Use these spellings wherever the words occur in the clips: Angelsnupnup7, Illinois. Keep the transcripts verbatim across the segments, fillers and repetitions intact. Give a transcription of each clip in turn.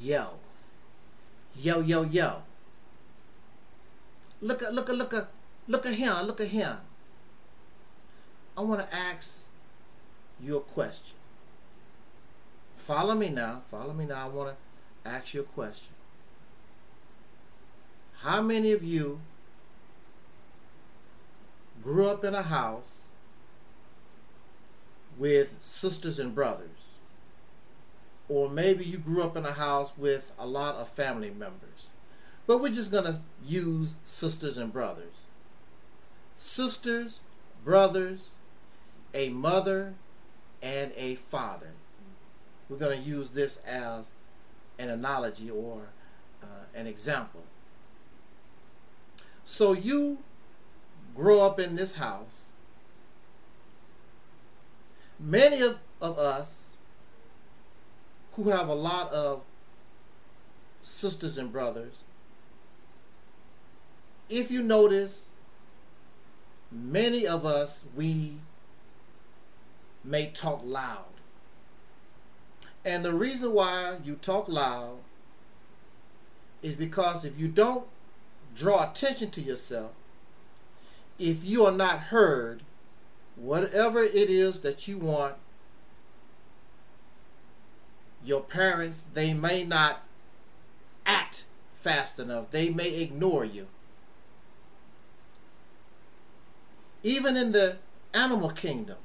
Yo. Yo, yo, yo. Look at, look at, look at, look at him, look at him. I want to ask you a question. Follow me now, follow me now. I want to ask you a question. How many of you grew up in a house with sisters and brothers? Or maybe you grew up in a house with a lot of family members. But we're just going to use sisters and brothers. Sisters, brothers, a mother, and a father. We're going to use this as an analogy or uh, an example. So you grow up in this house. Many of, of us who have a lot of sisters and brothers, if you notice, many of us, we may talk loud. And the reason why you talk loud is because if you don't draw attention to yourself, if you are not heard, whatever it is that you want, your parents, they may not act fast enough. They may ignore you. Even in the animal kingdom,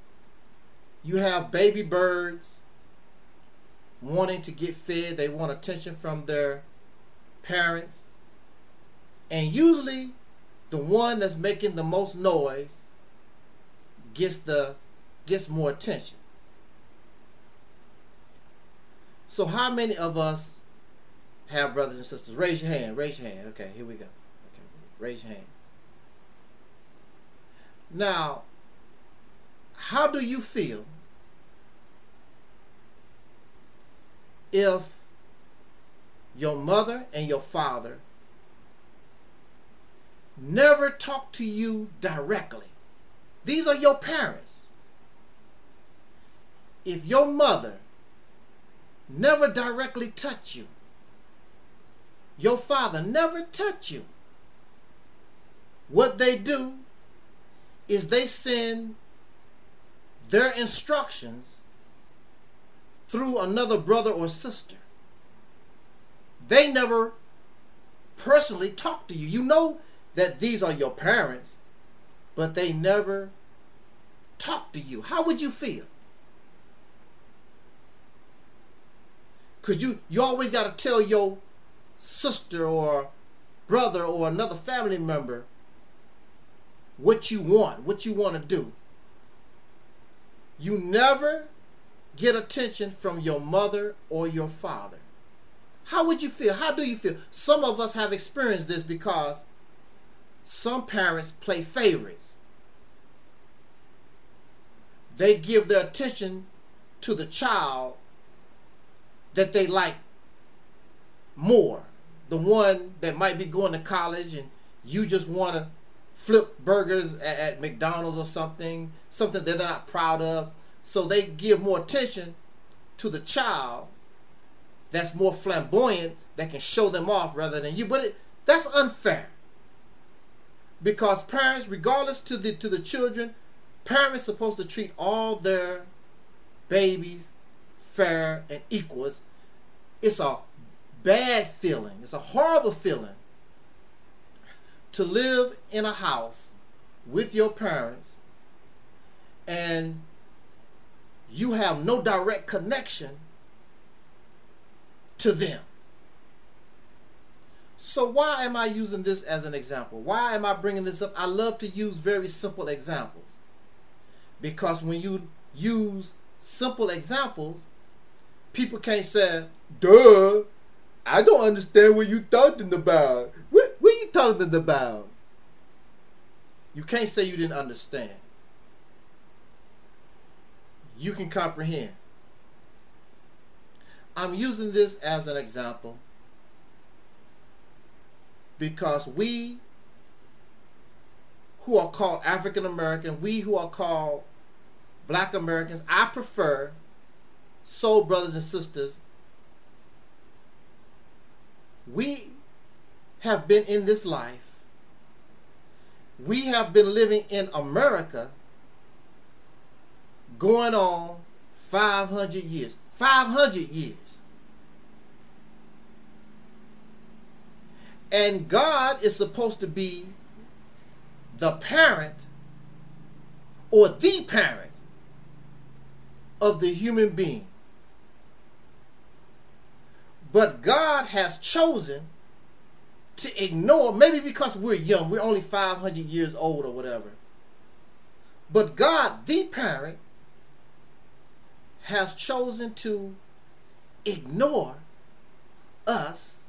you have baby birds wanting to get fed. They want attention from their parents. And usually, the one that's making the most noise gets the gets more attention. So how many of us have brothers and sisters? Raise your hand, raise your hand. Okay, here we go. Okay, raise your hand. Now, how do you feel if your mother and your father never talk to you directly? These are your parents. If your mother never directly touch you, your father never touch you, what they do is they send their instructions through another brother or sister. They never personally talk to you. You know that these are your parents, but they never talk to you. How would you feel? Could you, you always got to tell your sister or brother or another family member what you want, what you want to do. You never get attention from your mother or your father. How would you feel? How do you feel? Some of us have experienced this because some parents play favorites. They give their attention to the child that they like more. The one that might be going to college and you just want to flip burgers at, at McDonald's or something, something that they're not proud of. So they give more attention to the child that's more flamboyant, that can show them off rather than you. But it, that's unfair. Because parents, regardless to the to the children, parents are supposed to treat all their babies fair and equal. It's a bad feeling. It's a horrible feeling to live in a house with your parents and you have no direct connection to them. So why am I using this as an example? Why am I bringing this up? I love to use very simple examples, because when you use simple examples, people can't say, duh, I don't understand what you're talking about. What, what are you talking about? You can't say you didn't understand. You can comprehend. I'm using this as an example because we who are called African American, we who are called Black Americans, I prefer soul brothers and sisters we have been in this life, we have been living in America going on five hundred years. five hundred years. And God is supposed to be the parent or the parent of the human being. But God has chosen to ignore, maybe because we're young, we're only five hundred years old or whatever. But God, the parent, has chosen to ignore us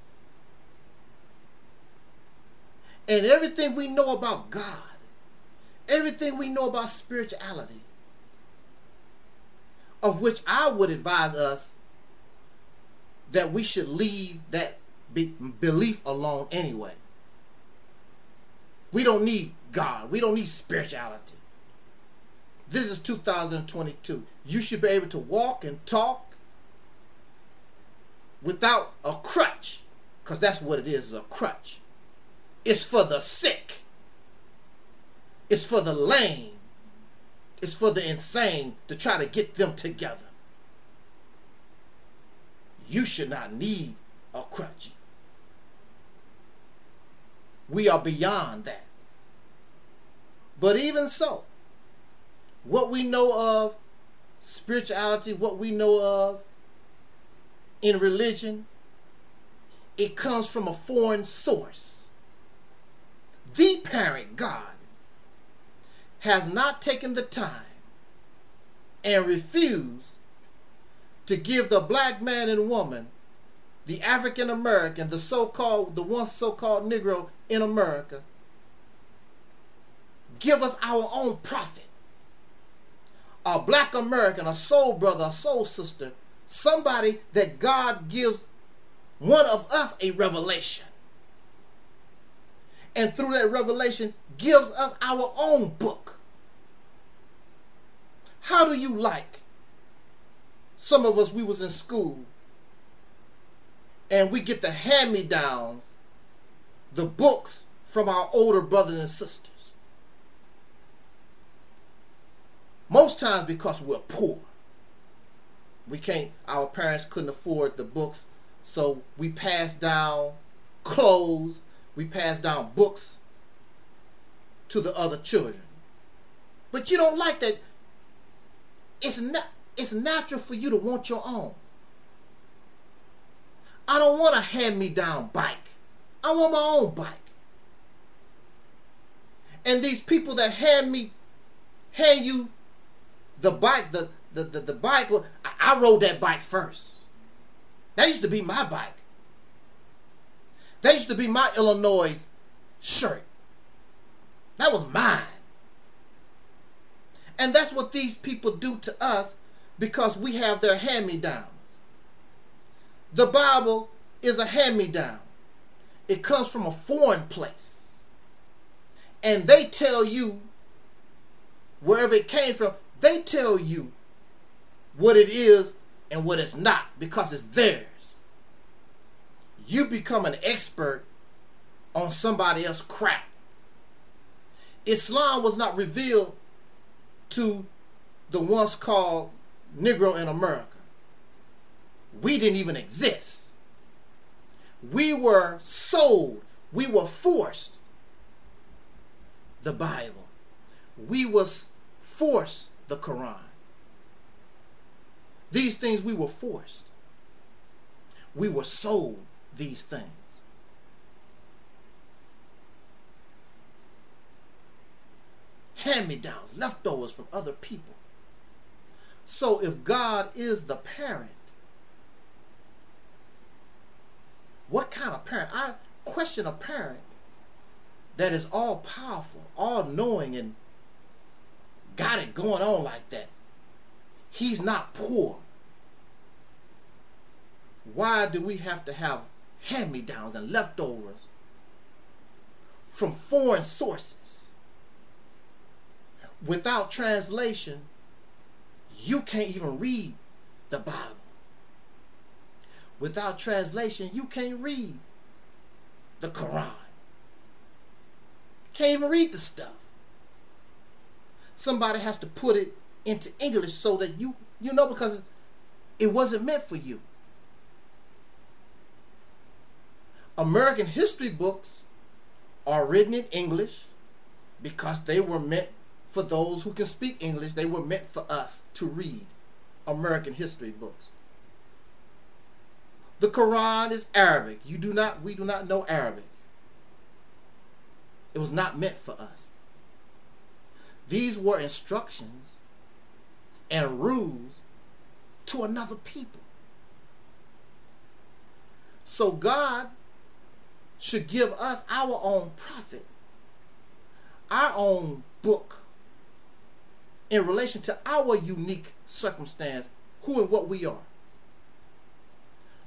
and everything we know about God, everything we know about spirituality, of which I would advise us that we should leave that be belief alone anyway. We don't need God. We don't need spirituality. This is two thousand twenty-two. You should be able to walk and talk without a crutch, because that's what it is, a crutch. It's for the sick. It's for the lame. It's for the insane, to try to get them together. You should not need a crutch. We are beyond that. But even so, what we know of spirituality, what we know of in religion, it comes from a foreign source. The parent, God, has not taken the time and refused to give the black man and woman, the African American, the so-called, the once so-called Negro in America, give us our own prophet, a black American, a soul brother, a soul sister, somebody that God gives one of us a revelation. And through that revelation gives us our own book. How do you like? Some of us, we was in school and we get the hand-me-downs, the books from our older brothers and sisters. Most times because we're poor. We can't, our parents couldn't afford the books, so we passed down clothes. We pass down books to the other children. But you don't like that. It's not, it's natural for you to want your own. I don't want a hand-me-down bike. I want my own bike. And these people that hand me, hand you the bike, the, the, the, the bike, I, I rode that bike first. That used to be my bike. That used to be my Illinois shirt. That was mine. And that's what these people do to us, because we have their hand-me-downs. The Bible is a hand-me-down. It comes from a foreign place. And they tell you, wherever it came from, they tell you what it is and what it's not, because it's theirs. You become an expert on somebody else's crap. Islam was not revealed to the once called Negro in America. We didn't even exist. We were sold. We were forced the Bible. We was forced the Quran. These things we were forced. We were sold these things. Hand-me-downs, leftovers from other people. So if God is the parent, what kind of parent? I question a parent that is all-powerful, all-knowing, and got it going on like that. He's not poor. Why do we have to have hand-me-downs and leftovers from foreign sources? Without translation, you can't even read the Bible. Without translation, you can't read the Quran. Can't even read the stuff. Somebody has to put it into English so that you, you know, because it wasn't meant for you. American history books are written in English because they were meant for those who can speak English. They were meant for us to read American history books. The Quran is Arabic. You do not, we do not know Arabic. It was not meant for us. These were instructions and rules to another people. So God should give us our own prophet, our own book in relation to our unique circumstance, who and what we are.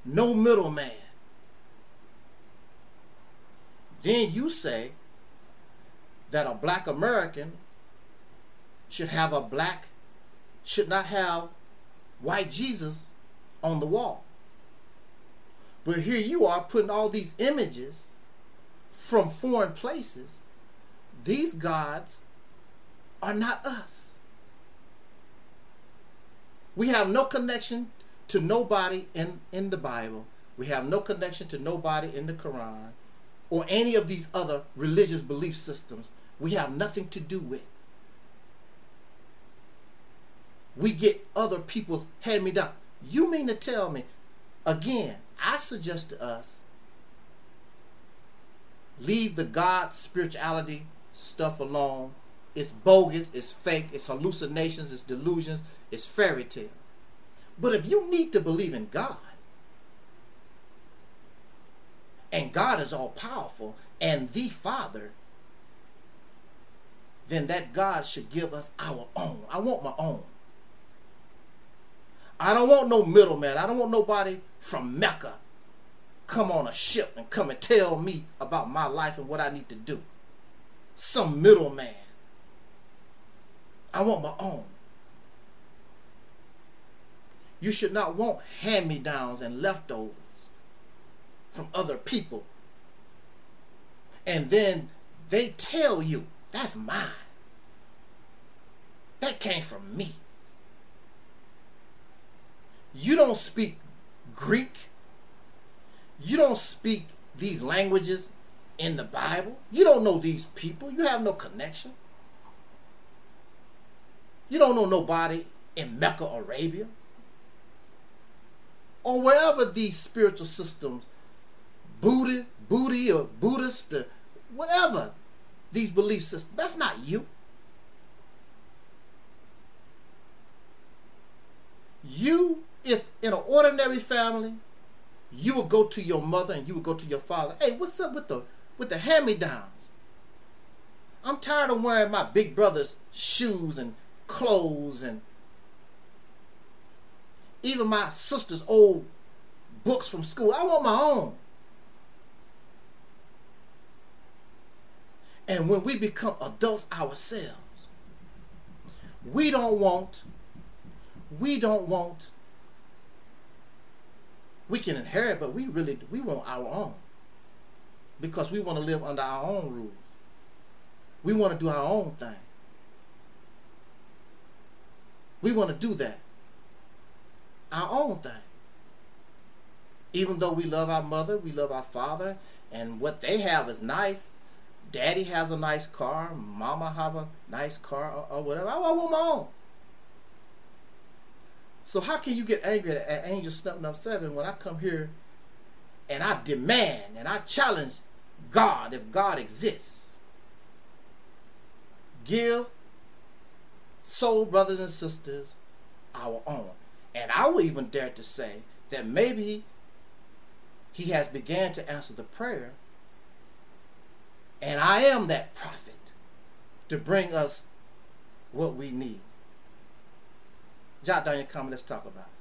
No middleman. Then you say that a black American should have a black, should not have white Jesus on the wall. But here you are putting all these images from foreign places. These gods are not us. We have no connection to nobody in, in the Bible. We have no connection to nobody in the Quran or any of these other religious belief systems. We have nothing to do with. We get other people's hand-me-down. You mean to tell me, again, I suggest to us, leave the God spirituality stuff alone. It's bogus, it's fake, it's hallucinations, it's delusions, it's fairy tale. But if you need to believe in God, and God is all-powerful and the Father, then that God should give us our own. I want my own. I don't want no middleman. I don't want nobody from Mecca come on a ship and come and tell me about my life and what I need to do. Some middleman. I want my own. You should not want hand-me-downs and leftovers from other people. And then they tell you, that's mine. That came from me. You don't speak Greek. You don't speak these languages in the Bible. You don't know these people. You have no connection. You don't know nobody in Mecca, Arabia, or wherever these spiritual systems, Buddha, Buddha or Buddhist, or whatever these belief systems, that's not you. You, if in an ordinary family, you would go to your mother and you would go to your father. Hey, what's up with the with the hand-me-downs? I'm tired of wearing my big brother's shoes and clothes and even my sister's old books from school. I want my own. And when we become adults ourselves, we don't want, we don't want, we can inherit, but we really, we want our own. Because we want to live under our own rules. We want to do our own thing. We want to do that. Our own thing. Even though we love our mother, we love our father, and what they have is nice. Daddy has a nice car, mama have a nice car, or, or whatever. I want my own. So how can you get angry at Angelsnupnup seven when I come here and I demand and I challenge God, if God exists? Give soul brothers and sisters our own. And I would even dare to say that maybe he has began to answer the prayer, and I am that prophet to bring us what we need. Jot down your comment. Let's talk about it.